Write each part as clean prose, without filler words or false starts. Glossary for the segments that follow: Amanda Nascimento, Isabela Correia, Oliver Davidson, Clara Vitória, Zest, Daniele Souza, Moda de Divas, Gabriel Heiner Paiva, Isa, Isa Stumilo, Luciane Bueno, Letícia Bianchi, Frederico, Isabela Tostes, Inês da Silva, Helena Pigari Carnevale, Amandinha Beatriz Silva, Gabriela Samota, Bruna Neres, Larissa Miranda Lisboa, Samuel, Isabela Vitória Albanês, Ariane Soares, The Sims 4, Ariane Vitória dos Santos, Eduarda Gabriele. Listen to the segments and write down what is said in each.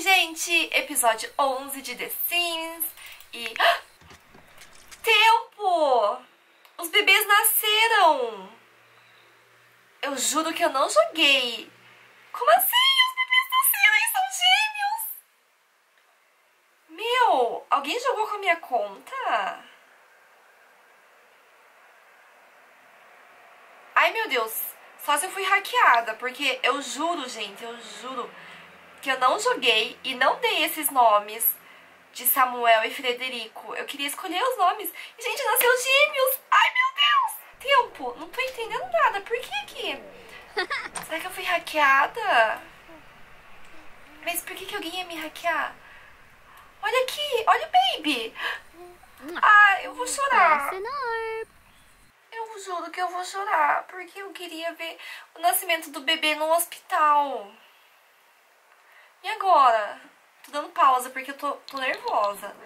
Oi, gente! Episódio 11 de The Sims e... Tempo! Os bebês nasceram! Eu juro que eu não joguei! Como assim? Os bebês nasceram e são gêmeos! Meu, alguém jogou com a minha conta? Ai, meu Deus! Só se eu fui hackeada, porque eu juro, gente, eu juro... que eu não joguei e não dei esses nomes de Samuel e Frederico. Eu queria escolher os nomes. E, gente, nasceu gêmeos! Ai, meu Deus! Tempo, não tô entendendo nada. Por que aqui? Será que eu fui hackeada? Mas por que alguém ia me hackear? Olha aqui! Olha o baby! Ah, eu vou chorar. Eu juro que eu vou chorar, porque eu queria ver o nascimento do bebê no hospital. E agora? Tô dando pausa porque eu tô nervosa.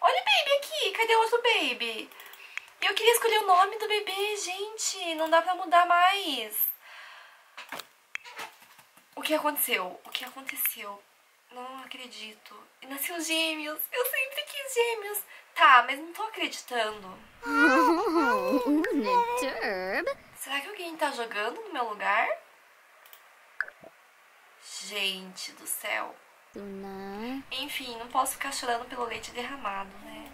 Olha o baby aqui. Cadê o outro baby? Eu queria escolher o nome do bebê, gente. Não dá pra mudar mais. O que aconteceu? O que aconteceu? Não acredito. Nasceu gêmeos. Eu sempre quis gêmeos. Tá, mas não tô acreditando. Será que alguém tá jogando no meu lugar? Gente do céu. Enfim, não posso ficar chorando pelo leite derramado, né?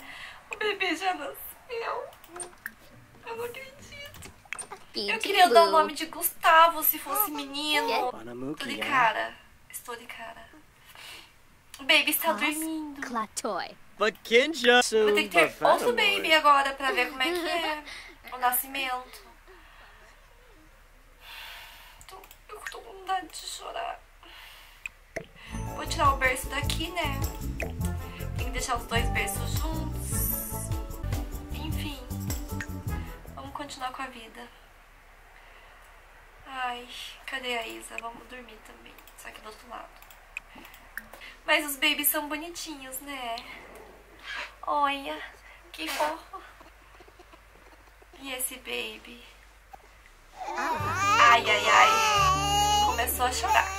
O bebê já nasceu. Eu não acredito. Eu queria dar o nome de Gustavo se fosse menino. Estou de cara. O baby está dormindo. Vou ter que ter outro baby agora pra ver como é que é o nascimento. Eu tô com vontade de chorar. Vou tirar o berço daqui, né? Tem que deixar os dois berços juntos. Enfim, vamos continuar com a vida. Ai, cadê a Isa? Vamos dormir também, só que do outro lado. Mas os babies são bonitinhos, né? Olha, que fofo. E esse baby? Ai, ai, ai. Começou a chorar.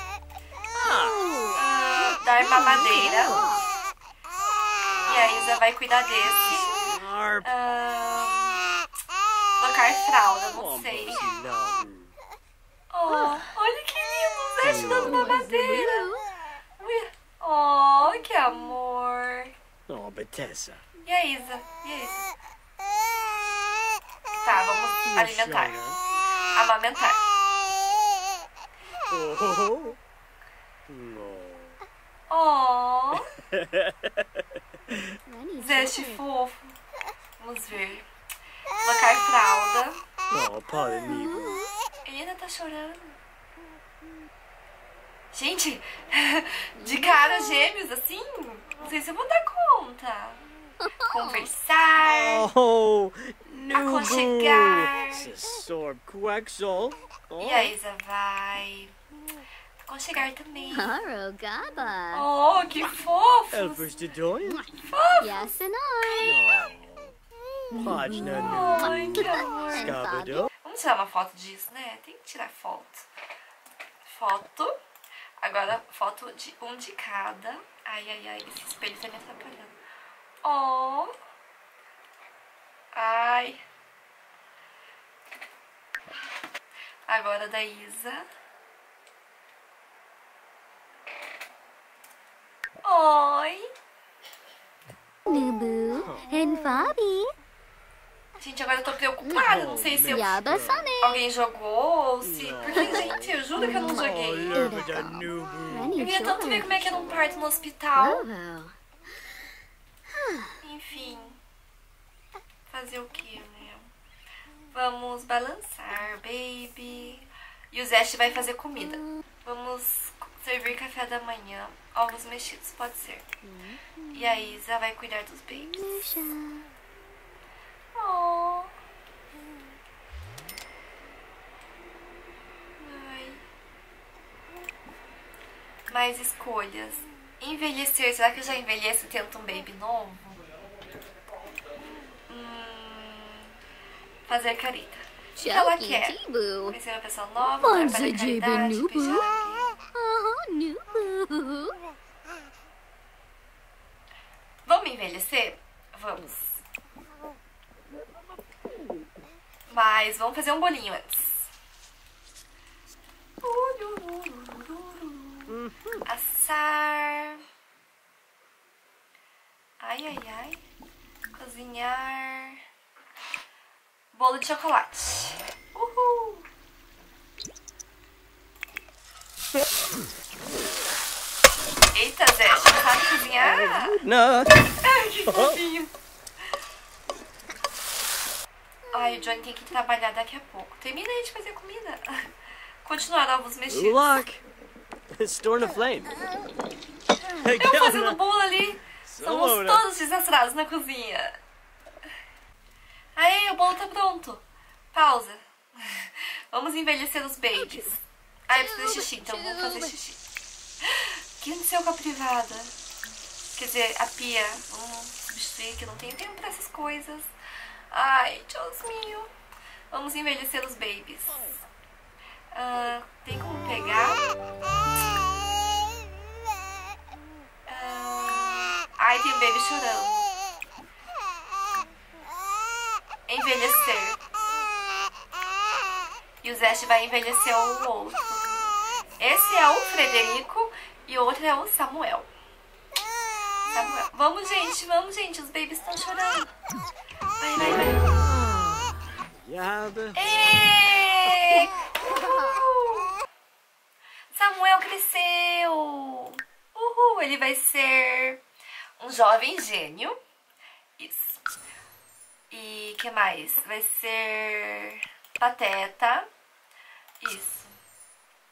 Dar mamadeira. E a Isa vai cuidar desse. Colocar fralda, não sei. Oh, olha que lindo, o Zest dando mamadeira. Oh, que amor. E a Isa? Tá, vamos alimentar. Amamentar. Oh! Zeste fofo. Vamos ver. Colocar fralda. Ele ainda tá chorando. Gente, de cara gêmeos assim? Não sei se eu vou dar conta. Conversar. Aconchegar. E a Isa vai... aconchegar também. Oh, que fofo! Ai, que amor. Vamos tirar uma foto disso, né? Tem que tirar foto. Foto. Agora, foto de um de cada. Ai, ai, ai. Esse espelho tá me atrapalhando. Oh. Ai. Agora da Isa. Oi! Gente, agora eu tô preocupada, não sei se eu... alguém jogou, ou se... Porque, gente, eu juro que eu não joguei. Eu queria tanto ver como é que eu não parto no hospital. Enfim... fazer o que, né? Vamos balançar, baby. E o Zest vai fazer comida. Vamos... servir café da manhã, ovos mexidos, pode ser. E a Isa vai cuidar dos babies. Oh. Ai. Mais escolhas. Envelhecer, será que eu já envelheço e tento um baby novo? Fazer careta. O que ela quer? Conhecer uma pessoa nova, trabalhar na caridade, beijar alguém. Vamos envelhecer? Vamos. Mas vamos fazer um bolinho antes. Assar. Ai, ai, ai. Cozinhar. Bolo de chocolate. Uhul. Eita, Zé, você não sabe cozinhar? Não. Ai, que fofinho. Ai, o Johnny tem que trabalhar daqui a pouco. Termina aí de fazer comida. Continuar ovos mexidos. Look, it's stored in a flame. Eu fazendo bolo ali. Somos todos desastrados na cozinha. Aí, o bolo tá pronto. Pausa. Vamos envelhecer os babies. Ah, eu preciso de xixi, então vamos fazer xixi. O que aconteceu com a privada? Quer dizer, a pia. Vamos substituir, que não tem tempo pra essas coisas. Ai, tchauzinho. Vamos envelhecer os babies. Ah, tem como pegar? Ai, tem um baby chorando. Envelhecer. E o Zest vai envelhecer o outro. Esse é o Frederico e o outro é o Samuel. Samuel. Vamos, gente, vamos, gente. Os babies estão chorando. Vai, vai, vai. Êêêê! Samuel cresceu. Uhul, ele vai ser um jovem gênio. Isso. E o que mais? Vai ser pateta. Isso.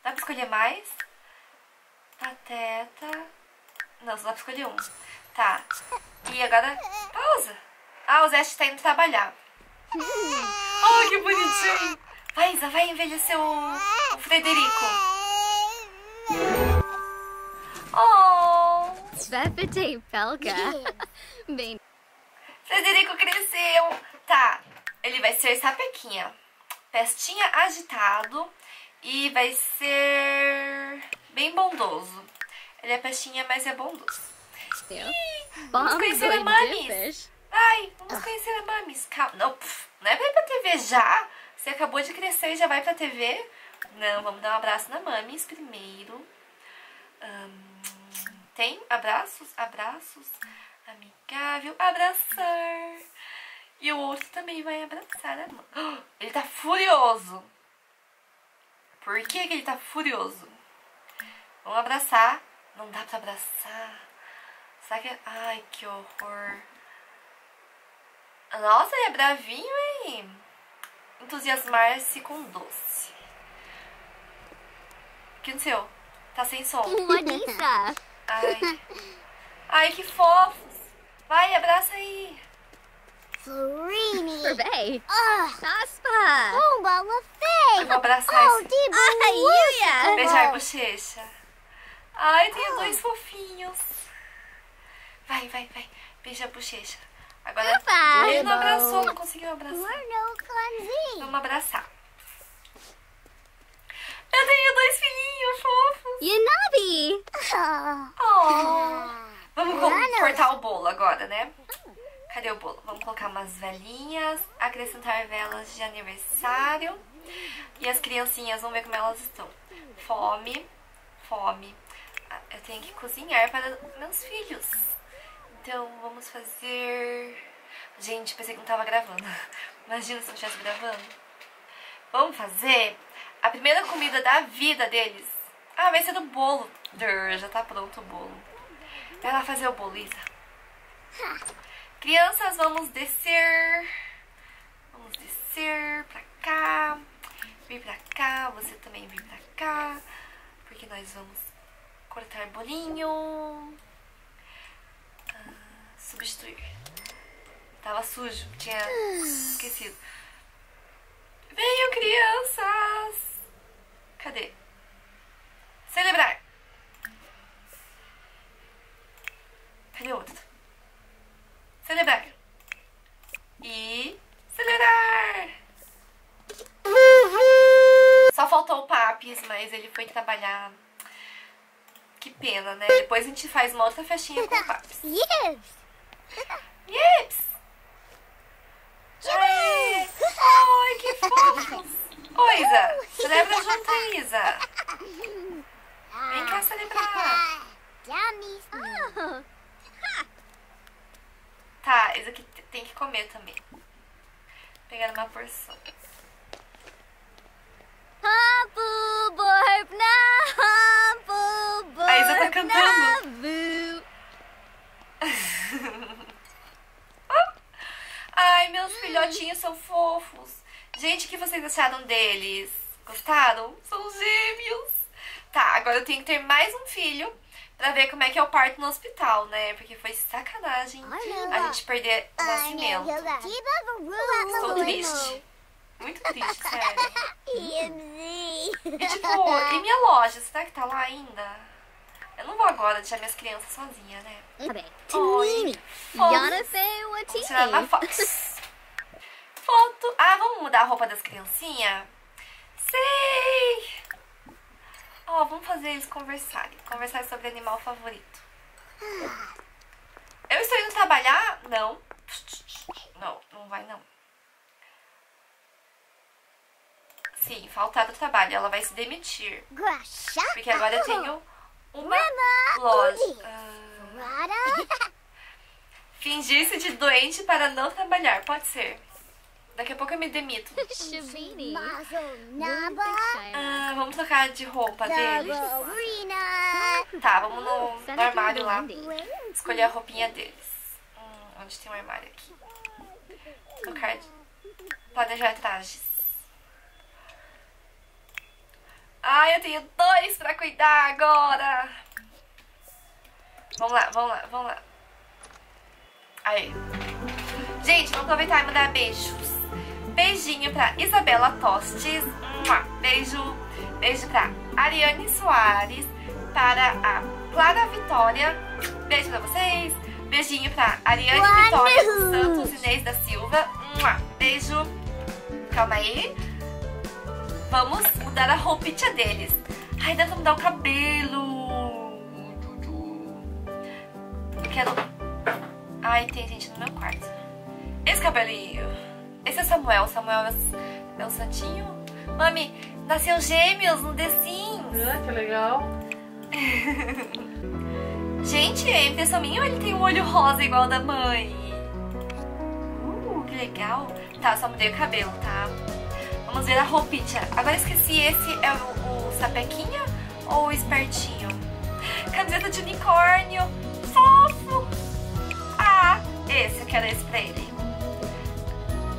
Dá pra escolher mais? Pateta. Não, só dá pra escolher um. Tá. E agora... Pausa. Ah, o Zeste tá indo trabalhar. Oh, que bonitinho. Vai, Isa, vai envelhecer o Frederico. Oh. Svepetei Pelga. Bem... Frederico cresceu. Tá, ele vai ser sapequinha. Pestinha agitado. E vai ser bem bondoso. Ele é pestinha, mas é bondoso. Vamos conhecer a Mamis. Ai, vamos conhecer a Mamis. Calma, não, pff, não é pra ir pra TV já. Você acabou de crescer e já vai pra TV. Não, vamos dar um abraço na Mamis primeiro. Tem abraços? Abraços? Amigável, abraçar. E o outro também vai abraçar a mãe. Oh, ele tá furioso. Por que que ele tá furioso? Vamos abraçar. Não dá pra abraçar. Será que... Ai, que horror. Nossa, ele é bravinho, hein? Entusiasmar-se com doce. O que aconteceu? Tá sem som. Ai. Ai, que fofo. Vai, abraça aí. Florine. Provei. Aspa. Bomba, lafei. Eu vou abraçar esse. Ai, beijar a bochecha. Ai, tem dois fofinhos. Vai, vai, vai. Beija a bochecha. Agora, ele não abraçou, não conseguiu abraçar. Vamos abraçar. Eu tenho dois filhinhos fofos. Yunabi. Oh. Vamos cortar o bolo agora, né? Cadê o bolo? Vamos colocar umas velhinhas, acrescentar velas de aniversário. E as criancinhas, vamos ver como elas estão. Fome, fome. Eu tenho que cozinhar para meus filhos. Então, vamos fazer... Gente, pensei que não tava gravando. Imagina se não estivesse gravando. Vamos fazer a primeira comida da vida deles. Ah, vai ser do bolo. Já tá pronto o bolo. Vai lá fazer o bolo, Isa. Crianças, vamos descer. Vamos descer pra cá. Vem pra cá, você também vem pra cá. Porque nós vamos cortar bolinho. Substituir. Tava sujo, tinha esquecido. Venham, crianças. Cadê? Celebrar. Cadê o outro? Celebrar. E... Celebrar! Só faltou o Papis, mas ele foi trabalhar. Que pena, né? Depois a gente faz uma outra festinha com o Papis. Ips! Oi, que fofos! Oi, Isa, celebra junto a Isa. Vem cá celebrar. Tá, Isa que tem que comer também. Pegando uma porção. A Isa tá cantando. Ai, meus filhotinhos são fofos. Gente, o que vocês acharam deles? Gostaram? São gêmeos. Tá, agora eu tenho que ter mais um filho pra ver como é que é o parto no hospital, né? Porque foi sacanagem a gente perder o nascimento. Estou triste. Muito triste, sério. E tipo, e minha loja, será que tá lá ainda? Eu não vou agora deixar minhas crianças sozinhas, né? Oi. Vamos tirar uma foto. Foto. Ah, vamos mudar a roupa das criancinhas? Sei. Ó, vamos fazer eles conversarem. Conversar sobre animal favorito. Eu estou indo trabalhar? Não. Não, não vai não. Sim, faltar do trabalho. Ela vai se demitir. Porque agora eu tenho... uma loja. Fingir-se de doente para não trabalhar. Pode ser. Daqui a pouco eu me demito. Vamos trocar de roupa deles. Tá, vamos no armário lá. Escolher a roupinha deles. Onde tem um armário aqui. Trocar de... planejar trajes. Ai, eu tenho dois pra cuidar agora. Vamos lá, vamos lá, vamos lá. Aí. Gente, vamos aproveitar e mandar beijos. Beijinho pra Isabela Tostes. Beijo. Beijo pra Ariane Soares. Para a Clara Vitória. Beijo pra vocês. Beijinho pra Ariane Vitória dos Santos, Inês da Silva. Beijo. Calma aí. Vamos mudar a roupinha deles. Ai, dá pra mudar o cabelo. Eu quero... ai, tem gente no meu quarto. Esse cabelinho. Esse é o Samuel. Samuel é o santinho. Mami, nasceu gêmeos no The Sims. Que legal. Gente, a impressão minha, ele tem um olho rosa igual ao da mãe. Que legal. Tá, só mudei o cabelo, tá? Vamos ver a roupinha. Agora esqueci, esse é o sapequinha ou o espertinho? Camiseta de unicórnio. Fofo. Ah, esse. Eu quero esse pra ele.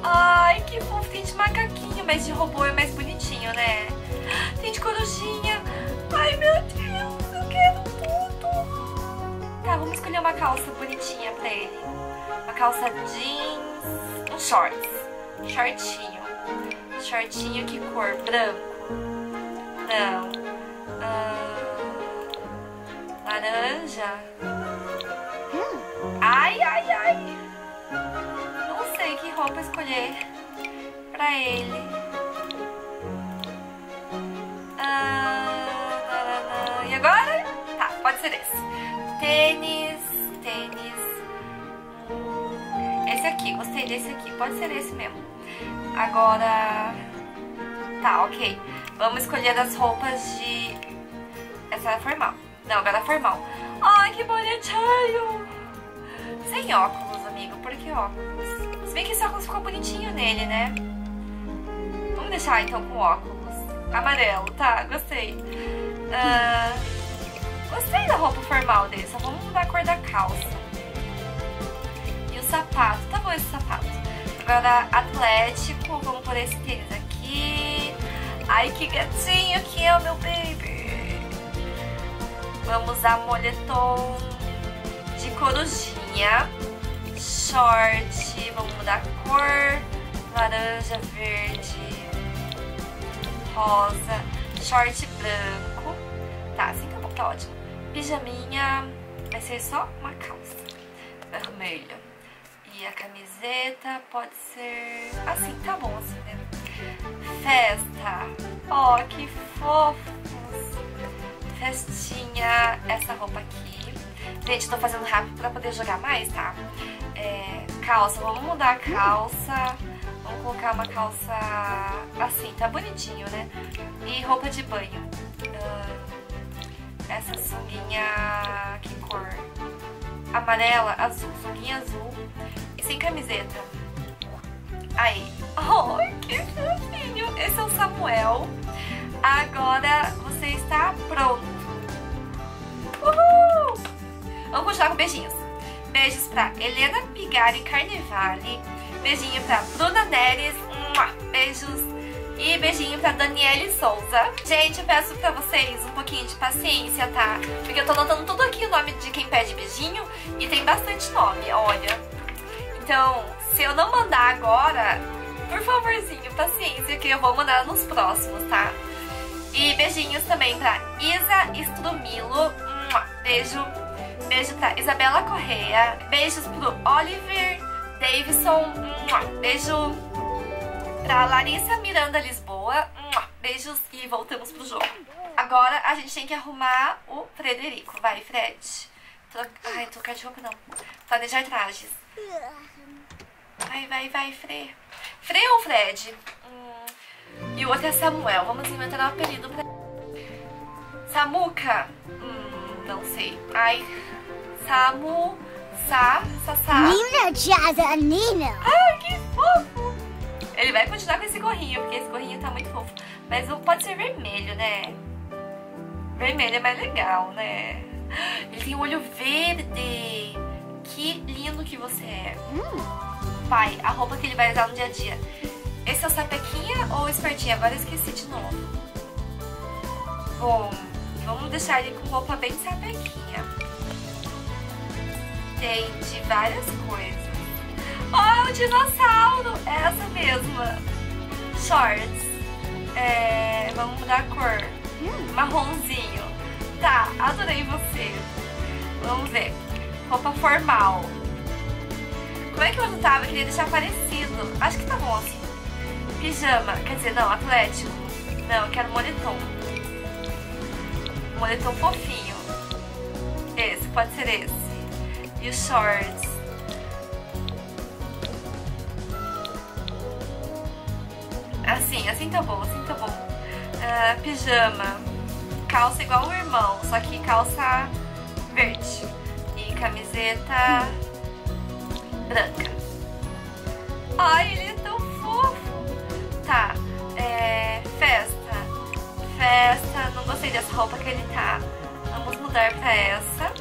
Ai, que fofo. Tem de macaquinho, mas de robô é mais bonitinho, né? Tem de corujinha. Ai, meu Deus. Eu quero tudo. Tá, vamos escolher uma calça bonitinha pra ele. Uma calça jeans. Um shorts. Um shortinho. Shortinho, que cor? Branco? Não. Laranja? Ai, ai, ai. Não sei que roupa escolher pra ele. E agora? Tá, pode ser esse. Tênis, tênis. Esse aqui, gostei desse aqui. Pode ser esse mesmo. Agora... tá, ok. Vamos escolher as roupas de... essa era formal. Não, agora é formal. Ai, que bonitinho! Sem óculos, amigo. Por que óculos? Se bem que esse óculos ficou bonitinho nele, né? Vamos deixar, então, com óculos. Amarelo, tá? Gostei. Gostei da roupa formal dele. Só vamos mudar a cor da calça. E o sapato. Tá bom esse sapato. Agora atlético, vamos por esse tênis aqui. Ai, que gatinho que é o meu baby. Vamos usar moletom de corujinha. Short, vamos mudar a cor. Laranja, verde, rosa. Short branco. Tá, assim tá bom, tá ótimo. Pijaminha, vai ser só uma calça vermelha. E a camiseta pode ser assim, tá bom assim, né? Festa. Ó, que fofos. Festinha. Essa roupa aqui. Gente, tô fazendo rápido pra poder jogar mais, tá? calça, vamos mudar a calça, vamos colocar uma calça assim, tá bonitinho, né? E roupa de banho. Essa sunguinha, que cor? Amarela, azul, sunguinha azul e sem camiseta. Aí, oh, que fofinho! Esse é o Samuel. Agora você está pronto. Uhul! Vamos continuar com beijinhos. Beijos pra Helena Pigari Carnevale. Beijinho pra Bruna Neres. Beijos. E beijinho pra Daniele Souza. Gente, eu peço pra vocês um pouquinho de paciência, tá? Porque eu tô anotando tudo aqui o nome de quem pede beijinho. E tem bastante nome, olha. Então, se eu não mandar agora, por favorzinho, paciência, que eu vou mandar nos próximos, tá? E beijinhos também pra Isa Stumilo. Beijo. Beijo pra Isabela Correia. Beijos pro Oliver Davidson. Beijo pra Larissa Miranda Lisboa. Beijos e voltamos pro jogo. Agora a gente tem que arrumar o Frederico. Vai, Fred. Ai, trocar de roupa não. Planejar trajes. Vai, vai, vai, Fre. Fre ou Fred? E o outro é Samuel. Vamos inventar um apelido pra... Samuca. Não sei. Ai. Samu. Sa. Nina, tia, Nina. Ai, que fofo. Ele vai continuar com esse gorrinho, porque esse gorrinho tá muito fofo. Mas pode ser vermelho, né? Vermelho é mais legal, né? Ele tem um olho verde. Que lindo que você é. Pai, a roupa que ele vai usar no dia a dia. Esse é o sapequinha ou o espartinha? Agora eu esqueci de novo. Bom, vamos deixar ele com roupa bem sapequinha. Tem de várias coisas. Oh, o dinossauro! Essa mesma. Shorts. Vamos mudar a cor. Marronzinho. Tá, adorei você. Vamos ver. Roupa formal. Como é que eu anotava? Eu queria deixar parecido. Acho que tá bom assim. Pijama, quer dizer, não, atlético. Não, eu quero moletom. Moletom fofinho. Esse, pode ser esse. E os shorts. Assim tá bom, assim tá bom. Pijama. Calça igual o irmão, só que calça verde. E camiseta branca. Ai, ele é tão fofo. Tá, festa, não gostei dessa roupa que ele tá. Vamos mudar pra essa.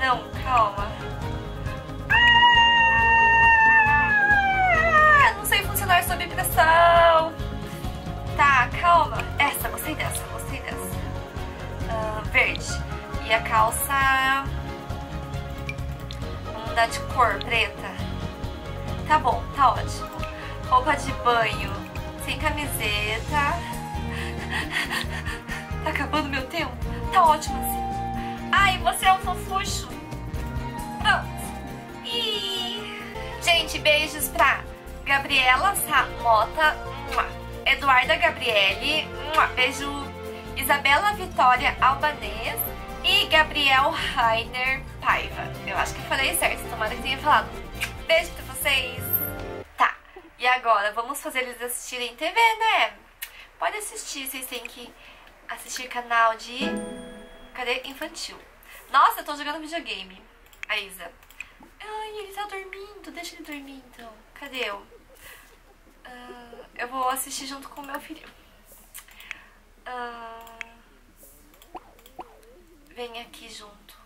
Não, calma. Não sei funcionar sob pressão. Tá, calma. Essa, gostei dessa. Verde. E a calça... Vamos mudar de cor, preta. Tá bom, tá ótimo. Roupa de banho, sem camiseta. Tá acabando meu tempo? Tá ótimo assim. Ai, você é um fofucho. Pronto. Gente, beijos pra Gabriela Samota. Eduarda Gabriele. Beijo. Isabela Vitória Albanês. E Gabriel Heiner Paiva. Eu acho que falei certo, tomara que tenha falado. Beijo pra vocês. E agora, vamos fazer eles assistirem TV, né? Pode assistir, vocês têm que assistir canal de... Cadê? Infantil. Nossa, eu tô jogando videogame. A Isa. Ai, ele tá dormindo. Deixa ele dormir, então. Cadê eu? Eu vou assistir junto com o meu filho. Vem aqui junto.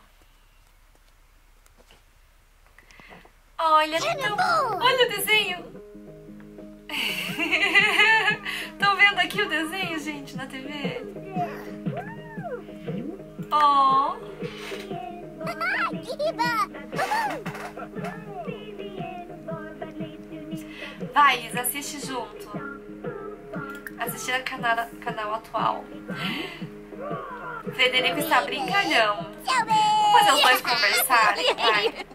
Olha, olha o desenho. Estão vendo aqui o desenho, gente, na TV? Oh! Vai, Isa, assiste junto. Assistir a canal atual. Frederico está brincalhão. Vamos fazer os dois conversarem, vai.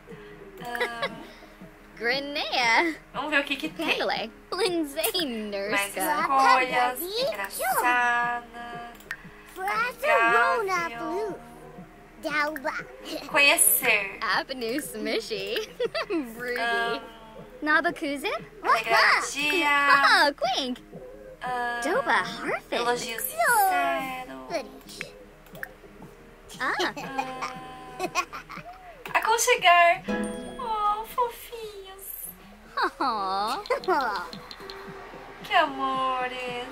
Greneia. Vamos ver o que tem. Lindsay Nurse. Escolhas. Engraçada. Amigável. Conhecer. Avenue Smishy. Rudy. Nabakuzin. Dia. Quink. Doba Harfin. Elogio sincero. Aconchegar. Oh, fofinhos. Que amores.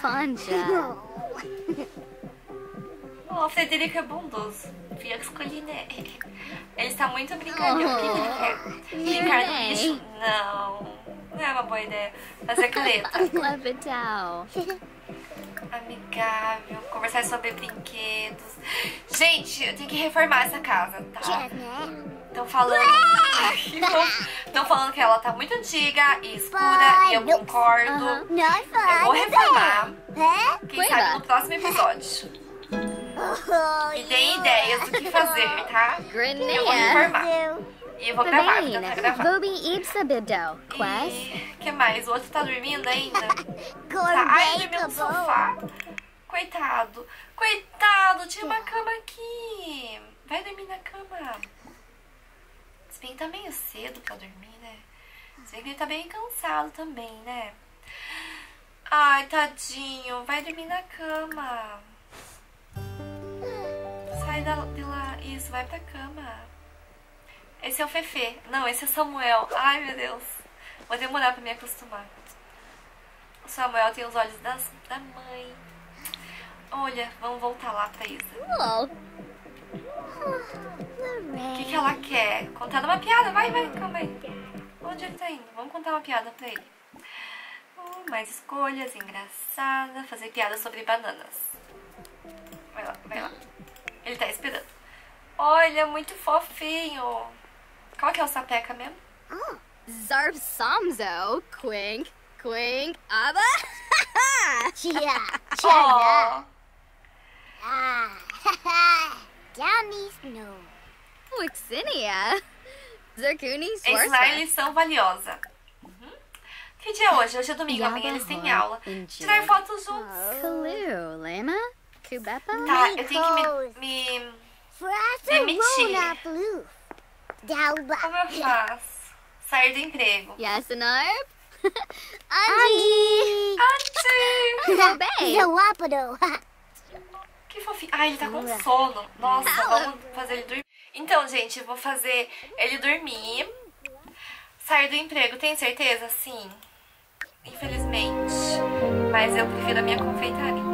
Panja. O Frederico é bondoso. Fui eu que escolhi, né? Ele está muito brincalhão. O que ele quer? Brincar no lixo? Não. Não é uma boa ideia. Fazer caleta. Amigável. Conversar sobre brinquedos. Gente, eu tenho que reformar essa casa, tá? Estão falando que ela tá muito antiga e escura. E eu concordo. Eu vou reformar. Quem sabe no próximo episódio. E tem ideias do que fazer, tá? Eu vou informar. E eu vou gravar, porque eu tô gravando. E... que mais? O outro tá dormindo ainda? Tá. Ai, dormiu no sofá. Coitado. Coitado, tinha uma cama aqui. Vai dormir na cama. Se bem que tá meio cedo pra dormir, né? Se bem que ele tá bem cansado também, né? Ai, tadinho. Vai dormir na cama. Sai de lá. Isso, vai pra cama. Esse é o Fefe. Não, esse é o Samuel. Ai, meu Deus. Vou demorar pra me acostumar. O Samuel tem os olhos da mãe. Olha, vamos voltar lá pra Isa. O que ela quer? Contar uma piada? Vai, vai, calma aí. Onde ele tá indo? Vamos contar uma piada pra ele. Mais escolhas, engraçada. Fazer piada sobre bananas. Vai lá, vai lá. Ele tá esperando. Olha, muito fofinho. Qual que é o sapeca mesmo? Zarb Samzo. Quink, quink, aba. Tia, tia. Dummy Snow. Wixinia. Zercuni Swartz. Ensinar a lição valiosa. Que dia é hoje? Hoje é domingo, amanhã eles têm aula. Tirar fotos juntos. Kalu, Lema. Tá, eu tenho que me demitir. Como eu faço? Sair do emprego. Yasanar. Andi. Que fofinho. Ai, ele tá com sono. Nossa, vamos fazer ele dormir. Então, gente, eu vou fazer ele dormir. Sair do emprego, tem certeza? Sim. Infelizmente. Mas eu prefiro a minha confeitaria.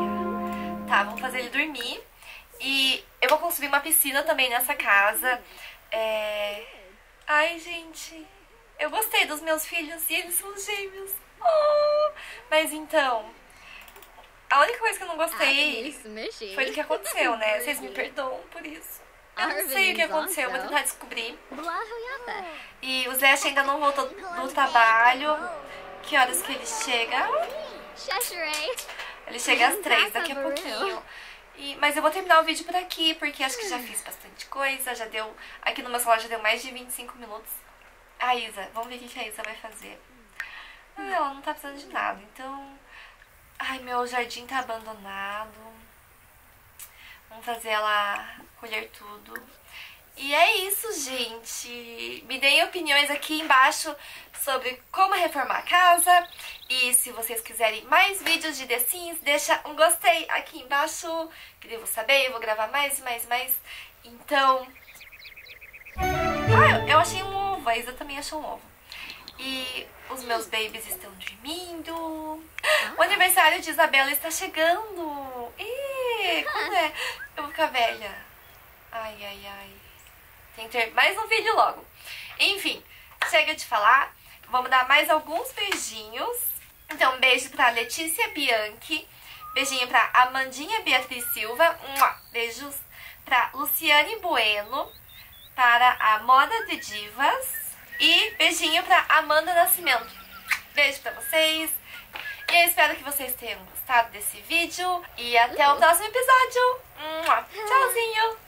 Tá, vamos fazer ele dormir. E eu vou construir uma piscina também nessa casa. Ai, gente. Eu gostei dos meus filhos e eles são gêmeos. Mas então, a única coisa que eu não gostei foi do que aconteceu, né? Vocês me perdoam por isso. Eu não sei o que aconteceu, vou tentar descobrir. E o Zest ainda não voltou do trabalho. Que horas que ele chega? Ele chega às 3 daqui a pouquinho. Mas eu vou terminar o vídeo por aqui, porque acho que já fiz bastante coisa. Já deu. Aqui no meu celular já deu mais de 25 minutos. A Isa, vamos ver o que a Isa vai fazer. Ela não tá precisando de nada, então. Ai, meu jardim tá abandonado. Vamos fazer ela colher tudo. E é isso, gente. Me deem opiniões aqui embaixo sobre como reformar a casa. E se vocês quiserem mais vídeos de The Sims, deixa um gostei aqui embaixo. Que devo saber, eu vou gravar mais. Então... eu achei um ovo. A Isa também achou um ovo. E os meus babies estão dormindo. O aniversário de Isabela está chegando. Ih, quando é? Eu vou ficar velha. Ai. Tem que ter mais um vídeo logo. Enfim, chega de falar. Vamos dar mais alguns beijinhos. Então, um beijo pra Letícia Bianchi. Beijinho pra Amandinha Beatriz Silva. Beijos pra Luciane Bueno. Para a Moda de Divas. E beijinho pra Amanda Nascimento. Beijo pra vocês. E eu espero que vocês tenham gostado desse vídeo. E até o próximo episódio. Tchauzinho.